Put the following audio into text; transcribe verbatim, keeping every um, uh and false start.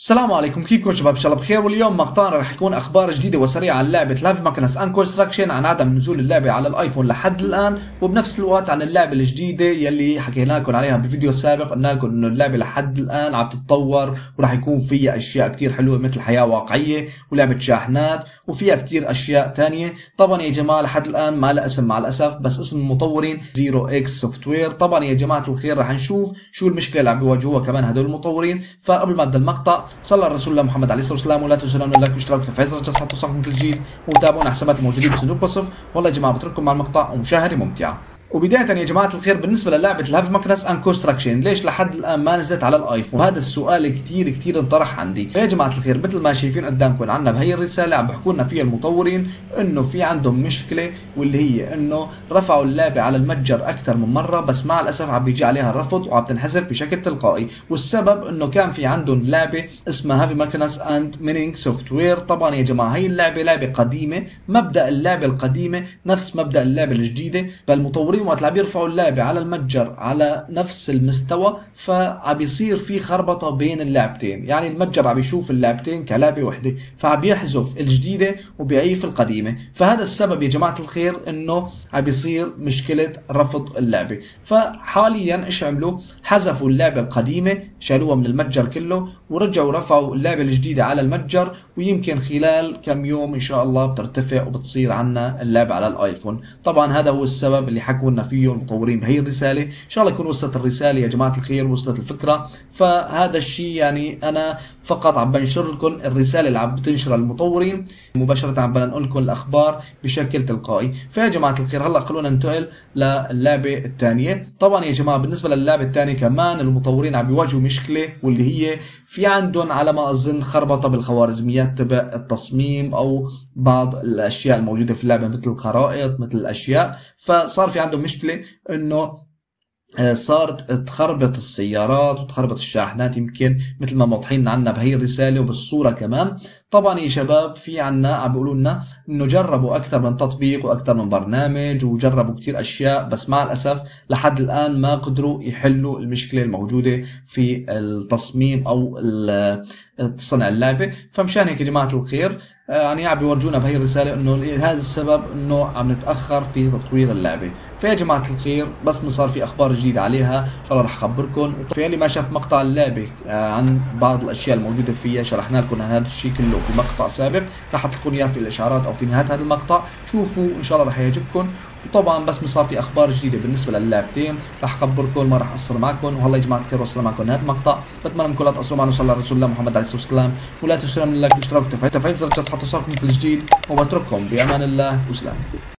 السلام عليكم، كيفكم شباب؟ ان شاء الله بخير. واليوم مقطعنا رح يكون اخبار جديده وسريعه عن لعبه هيفي ماكينز اند كونستراكشن، عن عدم نزول اللعبه على الايفون لحد الان، وبنفس الوقت عن اللعبه الجديده يلي حكينا لكم عليها بفيديو سابق. قلنا لكم انه اللعبه لحد الان عم تتطور وراح يكون فيها اشياء كثير حلوه مثل حياه واقعيه ولعبه شاحنات وفيها كثير اشياء ثانيه. طبعا يا جماعه لحد الان ما لها اسم مع الاسف، بس اسم المطورين زيرو اكس سوفتوير. طبعا يا جماعه الخير رح نشوف شو المشكله اللي عم بيواجهوها كمان هدول المطورين. فقبل ما ابدا المقطع، صلى الرسول الله محمد عليه الصلاه والسلام، ولا تنسوا اللايك والاشتراك واشتراكوا وتفعيل زر الجرس حتى توصلكم كل جديد، وتابعونا حسابات الموجودين بصندوق الوصف. والله يا جماعه بترككم مع المقطع ومشاهده ممتعه. وبداية يا جماعة الخير بالنسبة للعبة هيفي ماكينز اند كونستراكشن، ليش لحد الآن ما نزلت على الآيفون؟ هذا السؤال كثير كثير انطرح عندي. يا جماعة الخير مثل ما شايفين قدامكم عنا بهي الرسالة عم بيحكوا لنا فيها المطورين إنه في عندهم مشكلة، واللي هي إنه رفعوا اللعبة على المتجر أكثر من مرة، بس مع الأسف عم بيجي عليها رفض وعم تنحذف بشكل تلقائي، والسبب إنه كان في عندهم لعبة اسمها هيفي ماكينز اند مايننج سوفتوير. طبعاً يا جماعة هي اللعبة لعبة قديمة، مبدأ اللعبة القديمة نفس مبدأ اللعبة الجديدة، فالمطورين وقت عم يرفعوا اللعبه على المتجر على نفس المستوى فعم بيصير في خربطه بين اللعبتين، يعني المتجر عم بيشوف اللعبتين كلعبه وحده، فعم بيحذف الجديده وبيعيف القديمه، فهذا السبب يا جماعه الخير انه عم بيصير مشكله رفض اللعبه. فحاليا ايش عملوا؟ حذفوا اللعبه القديمه، شالوها من المتجر كله، ورجعوا رفعوا اللعبه الجديده على المتجر، ويمكن خلال كم يوم ان شاء الله بترتفع وبتصير عندنا اللعبه على الايفون. طبعا هذا هو السبب اللي حكوا قلنا فيه المطورين بهي الرساله. ان شاء الله تكون وصلت الرساله يا جماعه الخير، وصلت الفكره. فهذا الشيء يعني انا فقط عم بنشر لكم الرساله اللي عم بتنشرها المطورين مباشره، عم بنقول لكم الاخبار بشكل تلقائي. فيا جماعه الخير هلا خلونا ننتقل للعبه الثانيه. طبعا يا جماعه بالنسبه للعبه الثانيه كمان المطورين عم بيواجهوا مشكله، واللي هي في عندهم على ما اظن خربطه بالخوارزميات تبع التصميم او بعض الاشياء الموجوده في اللعبه مثل الخرائط مثل الاشياء، فصار في عندهم مشكله انه صارت تخربط السيارات وتخربط الشاحنات، يمكن مثل ما موضحين عنا بهي الرساله وبالصوره كمان. طبعا يا شباب في عنا عم بيقولوا لنا انه جربوا اكثر من تطبيق واكثر من برنامج وجربوا كثير اشياء، بس مع الاسف لحد الان ما قدروا يحلوا المشكله الموجوده في التصميم او صنع اللعبه. فمشان هيك يا جماعه الخير يعني عم بيورجونا بهي الرساله انه هذا السبب انه عم نتاخر في تطوير اللعبه. فيا جماعه الخير بس ما صار في اخبار جديده عليها، ان شاء الله رح اخبركم. في اللي ما شاف مقطع اللعبه عن بعض الاشياء الموجوده فيها شرحنا لكم عن هذا الشيء كله في مقطع سابق، رح احط لكم اياه في الاشعارات او في نهايه هذا المقطع، شوفوا ان شاء الله رح يعجبكم. وطبعا بس ما صار في اخبار جديده بالنسبه للعبتين رح اخبركم، ما رح اقصر معكم. وهلا يا جماعه الخير وصلنا معكم لهذا المقطع، بتمنى منكم لا تقصروا معنا، وصلى رسول الله محمد عليه الصلاه والسلام، ولا تنسوا اللايك والاشتراك وتفعيل زر الجرس حتى يوصلكم كل جديد، وبترككم بامان الله وسلام.